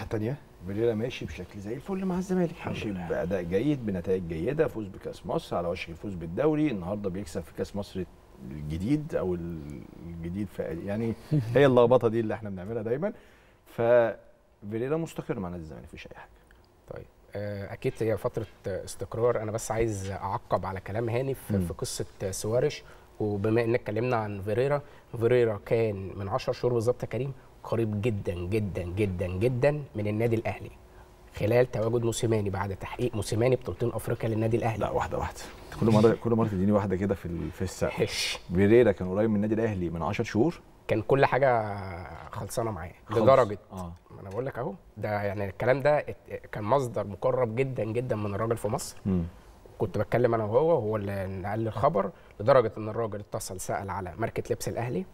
الناحيه الثانيه فيريرا ماشي بشكل زي الفل مع الزمالك، ماشي باداء جيد بنتائج جيده، فوز بكاس مصر، على وشك الفوز بالدوري، النهارده بيكسب في كاس مصر الجديد او الجديد يعني هي اللخبطه دي اللي احنا بنعملها دايما. ففيريرا مستقر مع نادي الزمالك مفيش اي حاجه. طيب اكيد هي فتره استقرار. انا بس عايز اعقب على كلام هاني في قصه سواريش، وبما اننا اتكلمنا عن فيريرا كان من 10 شهور بالظبط كريم قريب جدا جدا جدا جدا من النادي الاهلي خلال تواجد موسيماني، بعد تحقيق موسيماني بطولتين افريقيا للنادي الاهلي. لا واحده كل مره تديني واحده كده في السقف. فيريرا كان قريب من النادي الاهلي من 10 شهور، كان كل حاجه خلصانه معاه لدرجه انا بقول لك اهو، ده يعني الكلام ده كان مصدر مقرب جدا جدا من الراجل في مصر. كنت بتكلم انا وهو، هو اللي نقل الخبر، لدرجه ان الراجل اتصل سال على ماركه لبس الاهلي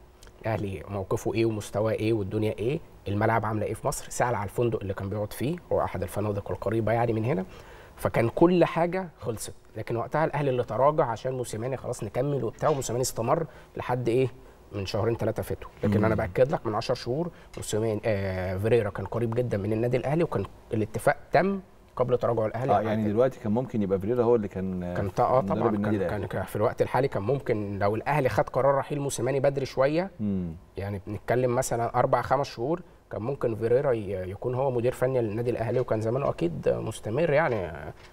موقفه ايه ومستواه ايه والدنيا ايه، الملعب عامله ايه في مصر، سال على الفندق اللي كان بيقعد فيه، هو احد الفنادق القريبه يعني من هنا. فكان كل حاجه خلصت، لكن وقتها الاهلي اللي تراجع عشان موسيماني خلاص نكمل وبتاع، وموسيماني استمر لحد ايه من شهرين ثلاثه فاتوا. لكن انا باكد لك من 10 شهور موسيماني فيريرا كان قريب جدا من النادي الاهلي، وكان الاتفاق تم قبل تراجع الاهلي. يعني دلوقتي كان ممكن يبقى فيريرا هو اللي كان طبعا كان في الوقت الحالي كان ممكن لو الاهلي خد قرار رحيل موسيماني بدري شويه، يعني بنتكلم مثلا 4 5 شهور، كان ممكن فيريرا يكون هو مدير فني للنادي الاهلي، وكان زمانه اكيد مستمر يعني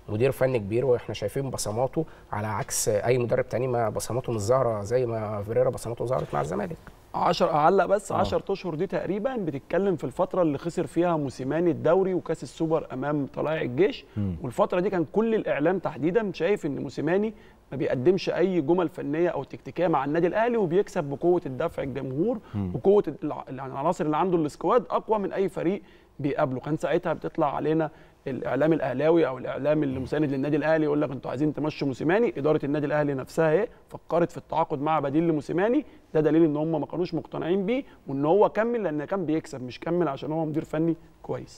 مدير فني كبير، واحنا شايفين بصماته على عكس اي مدرب تاني ما بصماته مش ظاهره زي ما فيريرا بصماته ظهرت مع الزمالك. 10 اعلق بس 10 اشهر دي تقريبا بتتكلم في الفتره اللي خسر فيها موسيماني الدوري وكاس السوبر امام طلائع الجيش، والفتره دي كان كل الاعلام تحديدا شايف ان موسيماني ما بيقدمش اي جمل فنيه او تكتيكيه مع النادي الاهلي، وبيكسب بقوه الدفع الجمهور وقوه العناصر اللي عنده، السكواد اقوى من اي فريق بيقابله. كان ساعتها بتطلع علينا الاعلام الاهلاوي او الاعلام اللي مساند للنادي الاهلي يقول لك انتوا عايزين تمشوا موسيماني. اداره النادي الاهلي نفسها ايه فكرت في التعاقد مع بديل لموسيماني، ده دليل ان هم ما كانوش مقتنعين بيه، وان هو كمل لان كان بيكسب، مش كمل عشان هو مدير فني كويس.